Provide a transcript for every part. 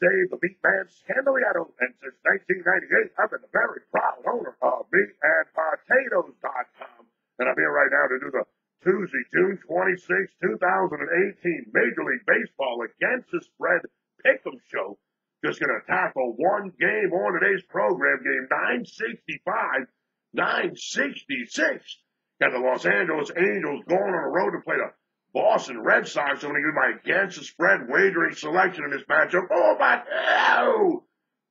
Dave "The Meat Man" Scandaliato, and since 1998, I've been the very proud owner of meatandpotatoes.com, and I'm here right now to do the Tuesday, June 26, 2018 Major League Baseball Against the Spread Pick'em Show. Just going to tackle one game on today's program, game 965, 966. Got the Los Angeles Angels going on the road to play the Boston Red Sox. I'm going to give my against the spread wagering selection in this matchup. Oh, my,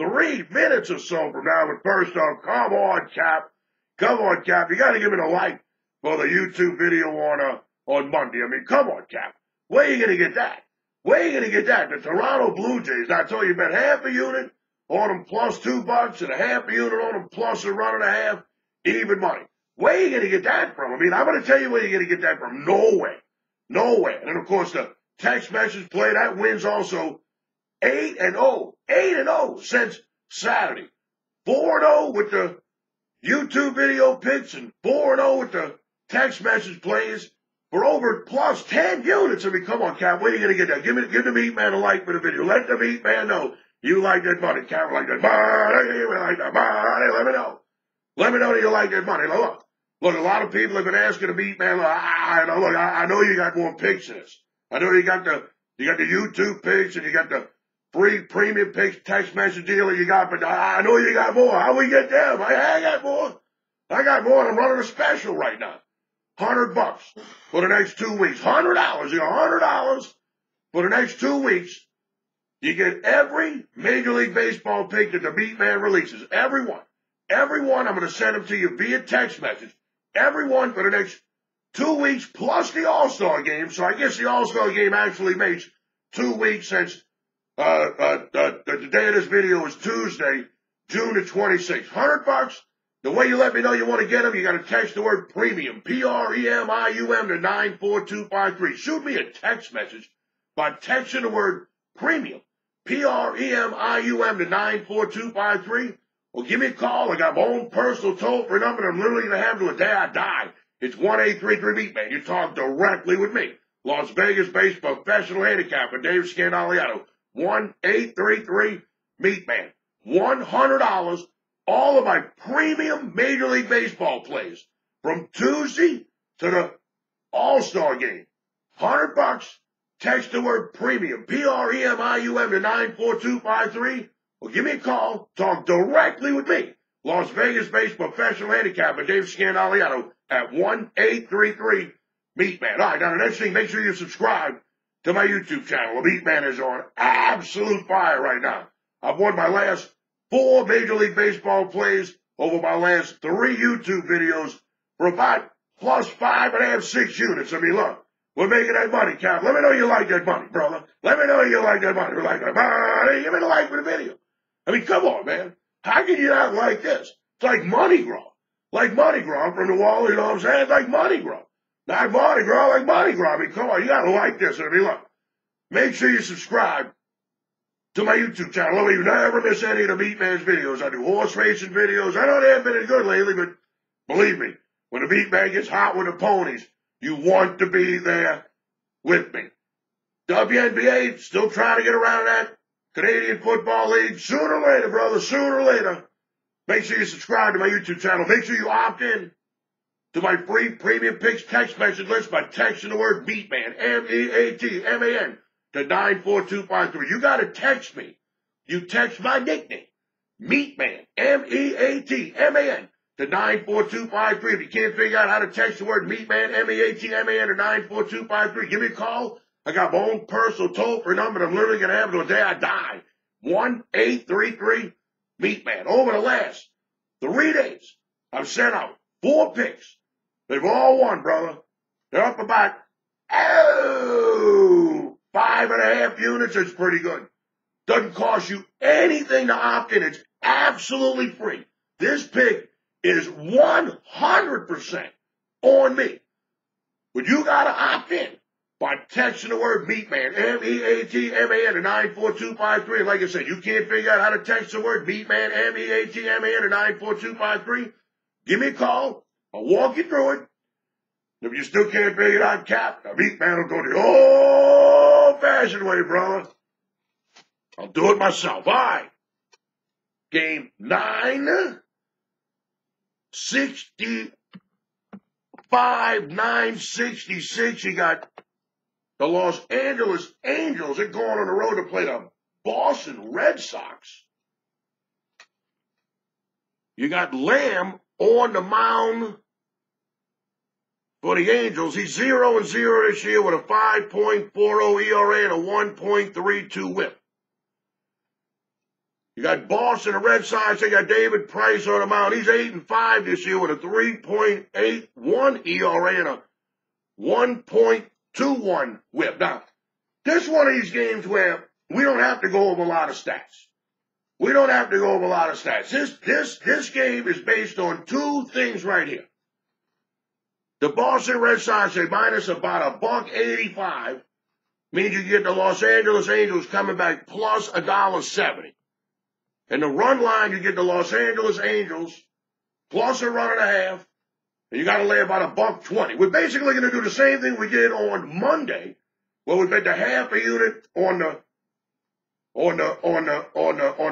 3 minutes or so from now. But first off, come on, Cap. Come on, Cap. You got to give it a like for the YouTube video on Monday. I mean, come on, Cap. Where are you going to get that? Where are you going to get that? The Toronto Blue Jays. I told you, bet half a unit on them plus $2 and a half a unit on them plus a run and a half, even money. Where are you going to get that from? I mean, I'm going to tell you where you're going to get that from. Nowhere. Nowhere. And, of course, the text message play, that wins also 8-0. 8-0 since Saturday. 4-0 with the YouTube video picks and 4-0 with the text message plays for over plus 10 units. I mean, come on, Cap, where are you going to get that? Give the Meat Man a like for the video. Let the Meat Man know you like that money. Cap, like that money. Like that money. Let me know. Let me know that you like that money. Now, look. Look, a lot of people have been asking the Meat Man, I know you got more picks than this. I know you got the YouTube picks and you got the free premium picks, text message deal you got, but I know you got more. How we get them? I got more. I got more, and I'm running a special right now. $100 for the next 2 weeks. $100. You got $100 for the next 2 weeks. You get every Major League Baseball pick that the Meat Man releases. Everyone. Everyone, I'm going to send them to you via text message. Everyone for the next 2 weeks plus the All-Star game. So I guess the All-Star game actually makes 2 weeks since the day of this video is Tuesday, June the 26th. $100. The way you let me know you want to get them, you got to text the word premium, P-R-E-M-I-U-M, to 94253. Shoot me a text message by texting the word premium, P-R-E-M-I-U-M, to 94253. Well, give me a call. I got my own personal toll-free number, and I'm literally going to have till the day I die. It's 1-833-MEATMAN. You talk directly with me, Las Vegas-based professional handicapper Dave Scandaliato. 1-833-MEATMAN. $100. All of my premium Major League Baseball plays from Tuesday to the All-Star game. $100. Text the word premium, P-R-E-M-I-U-M, to 94253. Well, give me a call. Talk directly with me, Las Vegas-based professional handicapper Dave Scandaliato, at 1-833-MEATMAN. All right, now the next thing, make sure you subscribe to my YouTube channel. The Meat Man is on absolute fire right now. I've won my last 4 Major League Baseball plays over my last 3 YouTube videos for about plus 5.5, 6 units. I mean, look. We're making that money, Cap. Let me know you like that money, brother. Let me know you like that money. Like that money. Give me the like for the video. I mean, come on, man. How can you not like this? It's like Mardi Gras. Like Mardi Gras from the wall, you know what I'm saying? It's like Mardi Gras. Not Mardi Gras, like Mardi Gras. I mean, come on, you got to like this. I mean, look, make sure you subscribe to my YouTube channel. Let me never miss any of the Meat Man's videos. I do horse racing videos. I know they haven't been as good lately, but believe me, when the Meat Man gets hot with the ponies, you want to be there with me. WNBA, still trying to get around that. Canadian Football League, sooner or later, brother, sooner or later. Make sure you subscribe to my YouTube channel. Make sure you opt in to my free premium picks text message list by texting the word Meatman, M-E-A-T-M-A-N, to 94253. You got to text me. You text my nickname, Meatman, M-E-A-T-M-A-N, to 94253. If you can't figure out how to text the word Meatman, M-E-A-T-M-A-N, to 94253, give me a call. I got my own personal toll-free number that I'm literally going to have until the day I die. 1-833-MEATMAN. Over the last 3 days, I've sent out 4 picks. They've all won, brother. They're up about, 5.5 units. It's pretty good. Doesn't cost you anything to opt in. It's absolutely free. This pick is 100% on me. But you got to opt in by texting the word Meatman, M-E-A-T-M-A-N, to 94253. Like I said, you can't figure out how to text the word Meatman, M-E-A-T-M-A-N, to 94253. Give me a call. I'll walk you through it. If you still can't figure it out, Cap, the Meatman will go the old-fashioned way, brother. I'll do it myself. All right. Game 9. 65-9-66. You got the Los Angeles Angels. They're going on the road to play the Boston Red Sox. You got Lamb on the mound for the Angels. He's 0-0 this year with a 5.40 ERA and a 1.32 whip. You got Boston and Red Sox. They got David Price on the mound. He's 8-5 this year with a 3.81 ERA and a 1.21 whip. Now, this is one of these games where we don't have to go over a lot of stats. We don't have to go over a lot of stats. This game is based on two things right here. The Boston Red Sox, they minus about $1.85, means you get the Los Angeles Angels coming back plus $1.70. And the run line, you get the Los Angeles Angels plus +1.5, and you got to lay about $1.20. We're basically going to do the same thing we did on Monday, where we bet the half a unit on the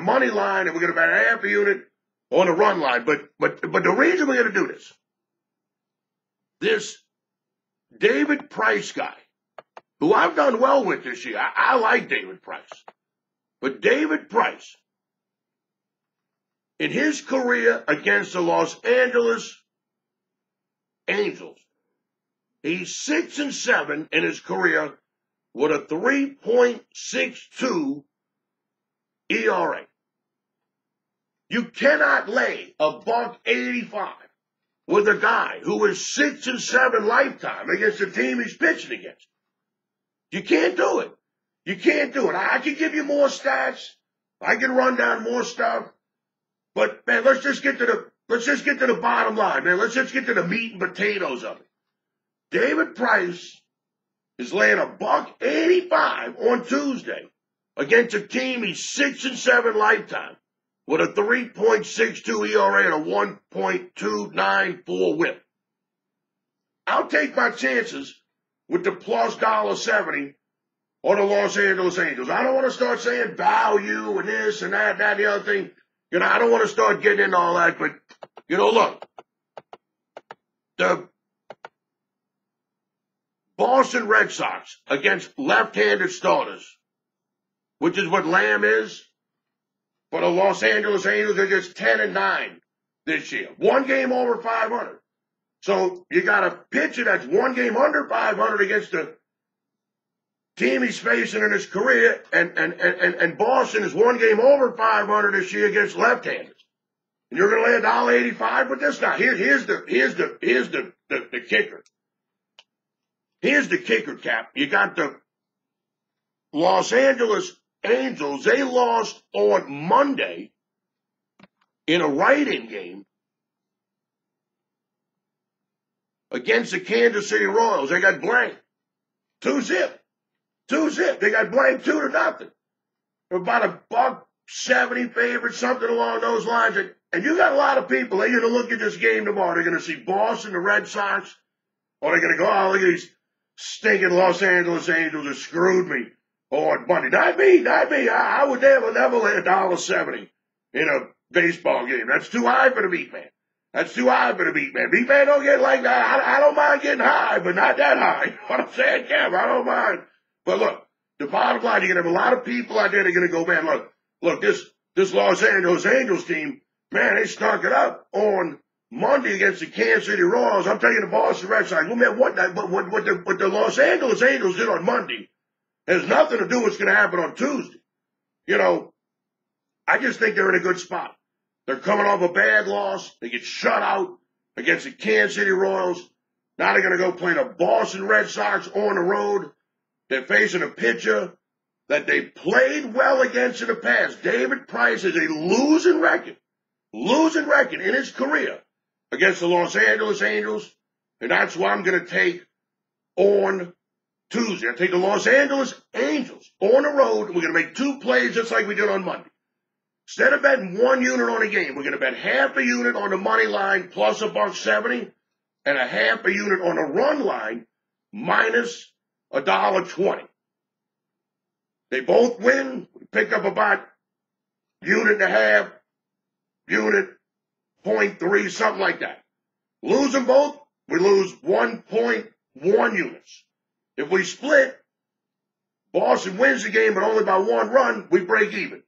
money line, and we're going to bet half a unit on the run line. But the reason we're going to do this David Price guy, who I've done well with this year. I like David Price, but David Price, in his career against the Los Angeles Angels, he's 6-7 in his career with a 3.62 ERA. You cannot lay $1.85 with a guy who is 6-7 lifetime against the team he's pitching against. You can't do it. You can't do it. I can give you more stats. I can run down more stuff. But man, let's just get to the bottom line, man. Let's just get to the meat and potatoes of it. David Price is laying $1.85 on Tuesday against a team he's 6-7 lifetime with a 3.62 ERA and a 1.294 whip. I'll take my chances with the plus $1.70 on the Los Angeles Angels. I don't want to start saying value and this and that and the other thing. You know, I don't want to start getting into all that, but, you know, look, the Boston Red Sox against left-handed starters, which is what Lamb is, for the Los Angeles Angels, they're just 10-9 this year. One game over 500. So you got a pitcher that's one game under 500 against the team he's facing in his career, and Boston is one game over 500 this year against left-handers. And you're going to lay $1.85 with this guy. Here's the kicker. Here's the kicker, Cap. You got the Los Angeles Angels. They lost on Monday in a write-in game against the Kansas City Royals. They got blanked. 2-0. 2-0. They got blanked 2-0. They're about $1.70 favorite, something along those lines. And you got a lot of people. They're going to look at this game tomorrow. They're going to see Boston, the Red Sox, or they're going to go, oh, look at these stinking Los Angeles Angels that screwed me on Monday. Not me. I would never lay $1.70 in a baseball game. That's too high for the meat man. Meat man don't get like that. I don't mind getting high, but not that high. You know what I'm saying, Cam? I don't mind. But look, the bottom line, you're going to have a lot of people out there that are going to go, man, look, this Los Angeles Angels team, man, they stunk it up on Monday against the Kansas City Royals. I'm taking the Boston Red Sox. Well, man, what the Los Angeles Angels did on Monday has nothing to do with what's going to happen on Tuesday. You know, I just think they're in a good spot. They're coming off a bad loss. They get shut out against the Kansas City Royals. Now they're going to go play the Boston Red Sox on the road. They're facing a pitcher that they played well against in the past. David Price has a losing record in his career against the Los Angeles Angels, and that's what I'm going to take on Tuesday. I'll take the Los Angeles Angels on the road. We're going to make two plays just like we did on Monday. Instead of betting one unit on a game, we're going to bet half a unit on the money line plus $1.70 and a half a unit on the run line minus $1.20. They both win. We pick up about unit and a half, unit 0.3, something like that. Lose them both, we lose 1.1 units. If we split, Boston wins the game, but only by one run, we break even.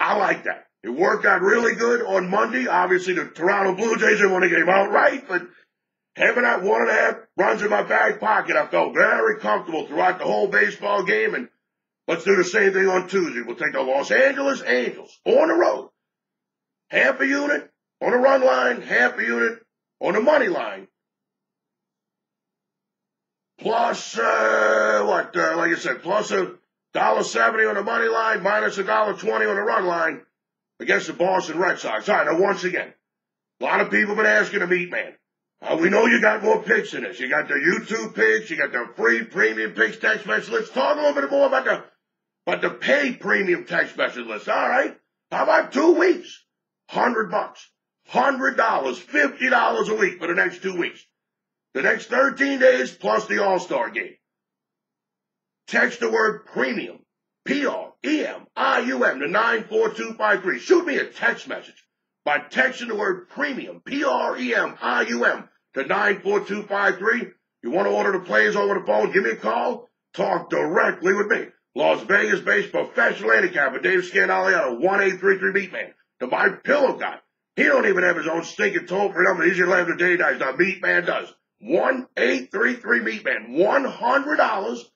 I like that. It worked out really good on Monday. Obviously, the Toronto Blue Jays didn't win the game outright, but having that 1.5 runs in my back pocket, I felt very comfortable throughout the whole baseball game. And let's do the same thing on Tuesday. We'll take the Los Angeles Angels on the road. Half a unit on the run line, half a unit on the money line. Plus, like I said, plus $1.70 on the money line, minus $1.20 on the run line against the Boston Red Sox. All right, now once again, a lot of people have been asking to meet, man. We know you got more picks than this. You got the YouTube picks, you got the free premium picks text message list. Talk a little bit more about the paid premium text message list. All right, how about 2 weeks? $100, $100, $50 a week for the next 2 weeks. The next 13 days plus the All-Star game. Text the word premium, P-R-E-M-I-U-M to 94253. Shoot me a text message by texting the word premium, P-R-E-M-I-U-M to 94253. You want to order the plays over the phone, give me a call. Talk directly with me. Las Vegas-based professional handicapper, Dave Scandaliato, 1-833-BEATMAN. The My Pillow guy. He don't even have his own stinking toll-free number. He's your left of day dice. Now, BeatMan does. 1-833-BEATMAN. $100.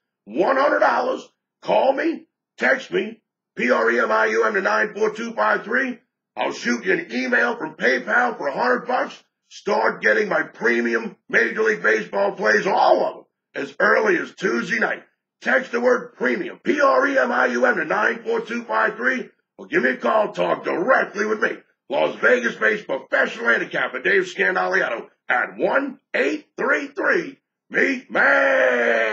Call me, text me, P-R-E-M-I-U-M to 94253. I'll shoot you an email from PayPal for $100. Start getting my premium Major League Baseball plays, all of them, as early as Tuesday night. Text the word premium, P-R-E-M-I-U-M to 94253. Or give me a call, talk directly with me. Las Vegas-based professional handicapper Dave Scandaliato at 1-833-BEATMAN.